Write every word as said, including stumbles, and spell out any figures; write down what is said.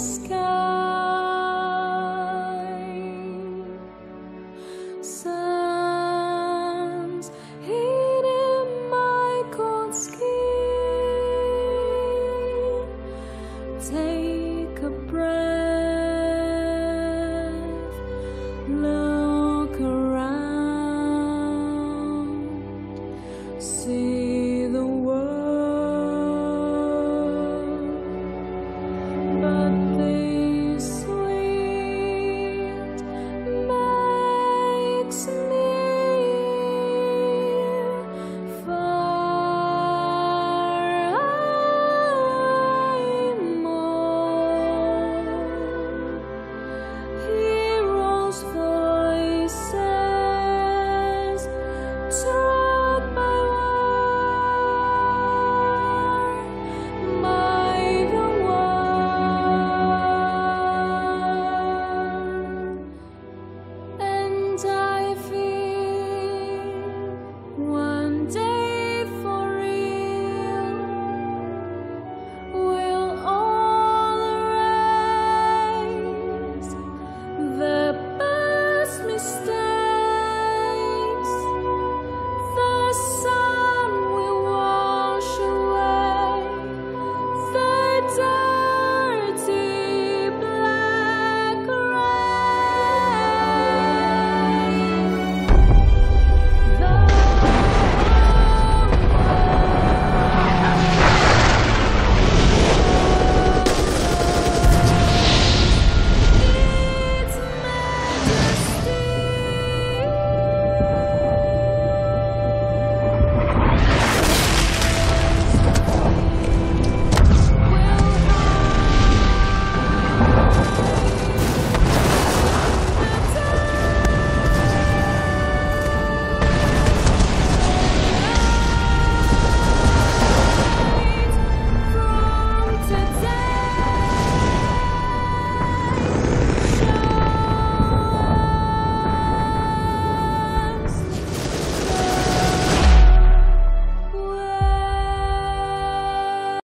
sky.